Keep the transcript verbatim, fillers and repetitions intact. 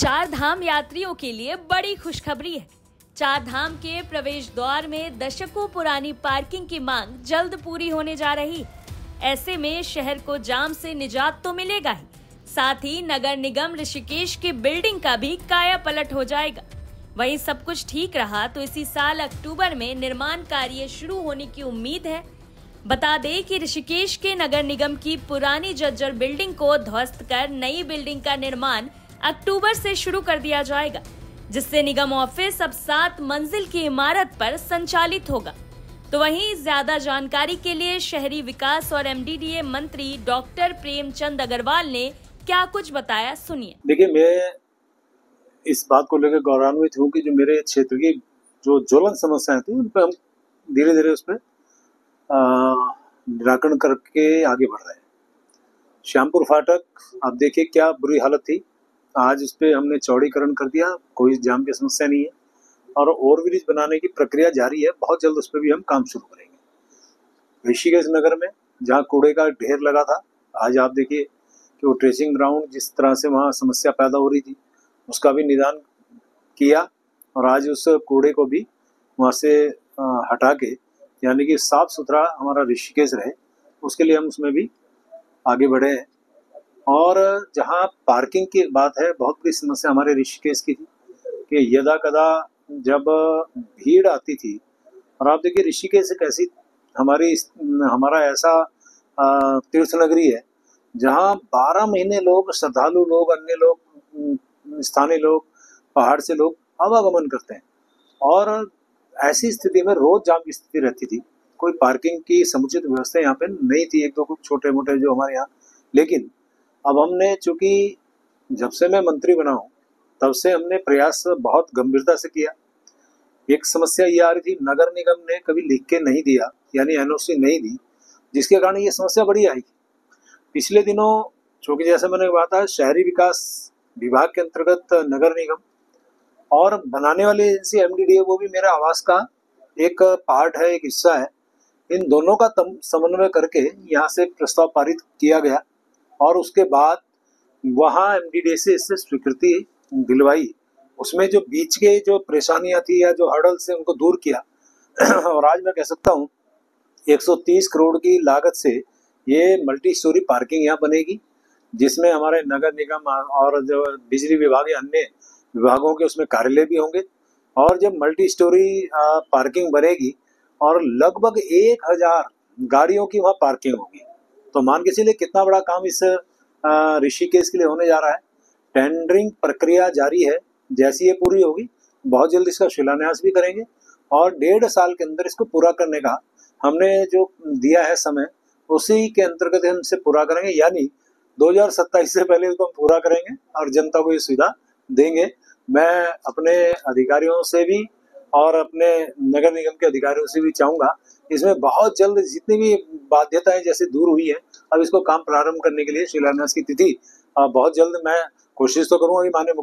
चार धाम यात्रियों के लिए बड़ी खुशखबरी है। चार धाम के प्रवेश द्वार में दशकों पुरानी पार्किंग की मांग जल्द पूरी होने जा रही। ऐसे में शहर को जाम से निजात तो मिलेगा ही, साथ ही नगर निगम ऋषिकेश की बिल्डिंग का भी काया पलट हो जाएगा। वहीं सब कुछ ठीक रहा तो इसी साल अक्टूबर में निर्माण कार्य शुरू होने की उम्मीद है। बता दें कि ऋषिकेश के नगर निगम की पुरानी जर्जर बिल्डिंग को ध्वस्त कर नई बिल्डिंग का निर्माण अक्टूबर से शुरू कर दिया जाएगा, जिससे निगम ऑफिस अब सात मंजिल की इमारत पर संचालित होगा। तो वहीं ज्यादा जानकारी के लिए शहरी विकास और एमडीडीए मंत्री डॉक्टर प्रेमचंद अग्रवाल ने क्या कुछ बताया, सुनिए। देखिए, मैं इस बात को लेकर गौरवान्वित हूँ कि जो मेरे क्षेत्र की जो ज्वलन समस्याएं थी उन पर हम धीरे धीरे उस पर निराकरण करके आगे बढ़ रहे हैं। श्यामपुर फाटक आप देखिए क्या बुरी हालत थी, आज उस पर हमने चौड़ीकरण कर दिया, कोई जाम की समस्या नहीं है। और ओवरब्रिज बनाने की प्रक्रिया जारी है, बहुत जल्द उस पर भी हम काम शुरू करेंगे। ऋषिकेश नगर में जहाँ कूड़े का ढेर लगा था, आज आप देखिए कि वो ट्रेसिंग ग्राउंड जिस तरह से वहाँ समस्या पैदा हो रही थी उसका भी निदान किया और आज उस कूड़े को भी वहाँ से हटा के, यानी कि साफ सुथरा हमारा ऋषिकेश रहे, उसके लिए हम उसमें भी आगे बढ़े हैं। और जहाँ पार्किंग की बात है, बहुत बड़ी समस्या हमारे ऋषिकेश की थी कि यदा कदा जब भीड़ आती थी। और आप देखिए ऋषिकेश एक ऐसी हमारी हमारा ऐसा तीर्थ नगरी है जहाँ बारह महीने लोग, श्रद्धालु लोग, अन्य लोग, स्थानीय लोग, पहाड़ से लोग आवागमन करते हैं। और ऐसी स्थिति में रोज जाम की स्थिति रहती थी, कोई पार्किंग की समुचित व्यवस्था यहाँ पे नहीं थी, एक दो कुछ छोटे मोटे जो हमारे यहाँ। लेकिन अब हमने, चूंकि जब से मैं मंत्री बना हूँ तब से हमने प्रयास बहुत गंभीरता से किया। एक समस्या ये आ रही थी, नगर निगम ने कभी लिख के नहीं दिया, यानी एनओसी नहीं दी, जिसके कारण ये समस्या बड़ी आई। पिछले दिनों चूँकि जैसे मैंने कहा था, शहरी विकास विभाग के अंतर्गत नगर निगम और बनाने वाली एजेंसी एमडीडीए, वो भी मेरा आवास का एक पार्ट है, एक हिस्सा है। इन दोनों का समन्वय करके यहाँ से प्रस्ताव पारित किया गया और उसके बाद वहाँ एमडीडीए से इससे स्वीकृति दिलवाई। उसमें जो बीच के जो परेशानियाँ थी या जो हर्डल्स थे उनको दूर किया और आज मैं कह सकता हूँ एक सौ तीस करोड़ की लागत से ये मल्टी स्टोरी पार्किंग यहाँ बनेगी, जिसमें हमारे नगर निगम और जो बिजली विभाग या अन्य विभागों के उसमें कार्यालय भी होंगे। और जब मल्टी स्टोरी पार्किंग बनेगी और लगभग एक हजार गाड़ियों की वहाँ पार्किंग होगी, तो मान के चलिए कितना बड़ा काम इस ऋषिकेश के लिए होने जा रहा है। टेंडरिंग प्रक्रिया जारी है, जैसी ये पूरी होगी बहुत जल्द इसका शिलान्यास भी करेंगे और डेढ़ साल के अंदर इसको पूरा करने का हमने जो दिया है समय, उसी के अंतर्गत हम इसे पूरा करेंगे, यानी दो हजार सत्ताईस से पहले इसको हम पूरा करेंगे और जनता को ये सुविधा देंगे। मैं अपने अधिकारियों से भी और अपने नगर निगम के अधिकारियों से भी चाहूँगा, इसमें बहुत जल्द जितनी भी बाध्यताएं जैसे दूर हुई हैं, अब इसको काम प्रारंभ करने के लिए शिलान्यास की तिथि बहुत जल्द, मैं कोशिश तो करूँगा कि माननीय